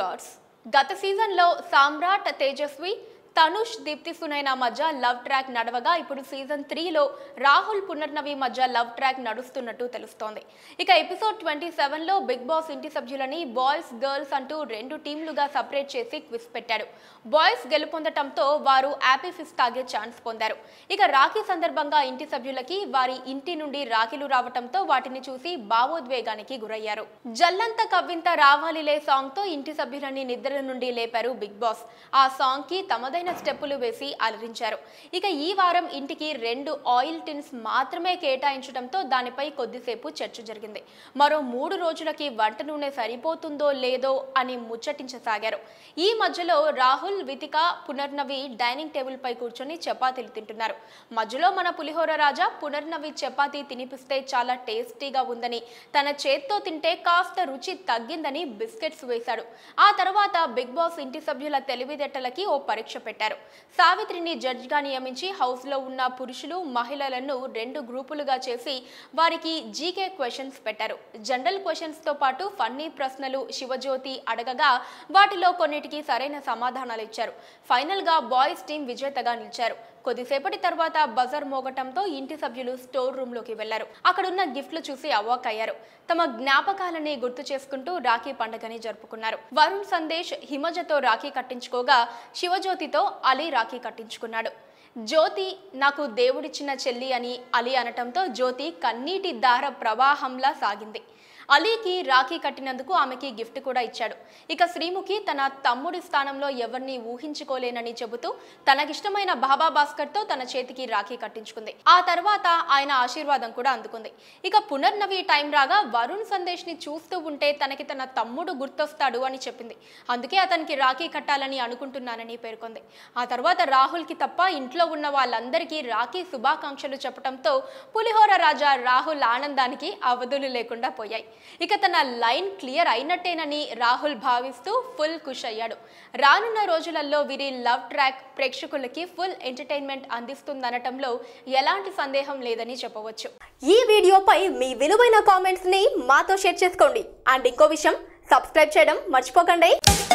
yours. గత సీజన్లో సామ్రా, తేజస్వి, తనుష్, దీప్తి, సునైనా మధ్య లవ్ ట్రాక్ నడవగా ఇప్పుడు సీజన్ 3లో రాహుల్, పునర్నవి మధ్య లవ్ ట్రాక్ నడుస్తున్నట్టు తెలుస్తోంది. ఇక ఎపిసోడ్ 27లో బిగ్ బాస్ ఇంటి సభ్యులని బాయ్స్, గర్ల్స్ అంటూ రెండు టీంలుగా సపరేట్ చేసి క్విజ్ పెట్టారు. బాయ్స్ గెలుపొందటంతో వారు యాపీ ఫిస్ తాగే ఛాన్స్ పొందారు. ఇక రాఖీ సందర్భంగా ఇంటి సభ్యులకి వారి ఇంటి నుండి రాఖీలు రావటంతో వాటిని చూసి భావోద్వేగానికి గురయ్యారు. జల్లంత కవ్వింత రావాలిలే సాంగ్తో ఇంటి సభ్యులని నిద్ర నుండి లేపారు బిగ్ బాస్. ఆ సాంగ్కి తమదైన స్టెప్పులు వేసి అలరించారు. ఇక ఈ వారం ఇంటికి 2 ఆయిల్ టిన్స్ మాత్రమే కేటాయించడంతో దానిపై కొద్దిసేపు చర్చ జరిగింది. మరో 3 రోజులకి వంట నూనె సరిపోతుందో లేదో అని ముచ్చటించసాగారు. ఈ మధ్యలో రాహుల్, వితిక, పునర్నవి డైనింగ్ టేబుల్ పై కూర్చొని చపాతీలు తింటున్నారు. మధ్యలో మన పులిహోర రాజా పునర్నవి చపాతీ తినిపిస్తే చాలా టేస్టీగా ఉందని, తన చేత్తో తింటే కాస్త రుచి తగ్గిందని బిస్కెట్స్ వేశాడు. ఆ తర్వాత బిగ్ బాస్ ఇంటి సభ్యుల తెలివితేటలకి ఓ పరీక్ష పెట్టారు. సావిత్రిని జడ్జిగా నియమించి హౌస్లో ఉన్న పురుషులు, మహిళలను 2 గ్రూపులుగా చేసి వారికి జీకే క్వశ్చన్స్ పెట్టారు. జనరల్ క్వశ్చన్స్తో పాటు ఫన్నీ ప్రశ్నలు శివజ్యోతి అడగగా వాటిలో కొన్నిటికి సరైన సమాధానాలు ఇచ్చారు. ఫైనల్గా బాయ్స్ టీం విజేతగా నిలిచారు. కొద్దిసేపటి తర్వాత బజర్ మోగటంతో ఇంటి సభ్యులు స్టోర్ రూమ్లోకి వెళ్లారు. అక్కడున్న గిఫ్ట్లు చూసి అవాక్ అయ్యారు. తమ జ్ఞాపకాలని గుర్తు చేసుకుంటూ రాఖీ పండుగని జరుపుకున్నారు. వరుణ్, సందేశ్ హిమజతో రాఖీ కట్టించుకోగా శివజ్యోతితో అలీ రాఖీ కట్టించుకున్నాడు. జ్యోతి నాకు దేవుడిచ్చిన చెల్లి అని అలీ అనటంతో జ్యోతి కన్నీటి దార ప్రవాహంలా సాగింది. అలీకి రాఖీ కట్టినందుకు ఆమెకి గిఫ్ట్ కూడా ఇచ్చాడు. ఇక శ్రీముఖి తన తమ్ముడి స్థానంలో ఎవరిని ఊహించుకోలేనని చెబుతూ తనకిష్టమైన బాబా భాస్కర్తో తన చేతికి రాఖీ కట్టించుకుంది. ఆ తర్వాత ఆయన ఆశీర్వాదం కూడా అందుకుంది. ఇక పునర్నవి టైం రాగా వరుణ్, సందేశ్ని చూస్తూ ఉంటే తనకి తన తమ్ముడు గుర్తొస్తాడు అని చెప్పింది. అందుకే అతనికి రాఖీ కట్టాలని అనుకుంటున్నానని పేర్కొంది. ఆ తర్వాత రాహుల్కి తప్ప ఇంట్లో ఉన్న వాళ్ళందరికీ రాఖీ శుభాకాంక్షలు చెప్పడంతో పులిహోర రాజా రాహుల్ ఆనందానికి అవధులు లేకుండా పోయాయి. ఇక తన లైన్ క్లియర్ అయినట్టేనని రాహుల్ భావిస్తూ ఫుల్ ఖుష్ అయ్యాడు. రానున్న రోజులలో వీరి లవ్ ట్రాక్ ప్రేక్షకులకి ఫుల్ ఎంటర్టైన్మెంట్ అందిస్తుందనటంలో ఎలాంటి సందేహం లేదని చెప్పవచ్చు. ఈ వీడియోపై మీ విలువైన కామెంట్స్ ని మాతో షేర్ చేసుకోండి. అండ్ ఇంకో విషయం, సబ్స్క్రైబ్ చేయడం మర్చిపోకండి.